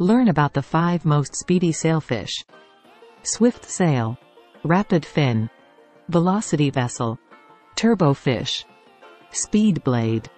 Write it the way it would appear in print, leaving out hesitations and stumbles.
Learn about the 5 most speedy sailfish. Swift sail, rapid fin, velocity vessel, turbofish, speed blade.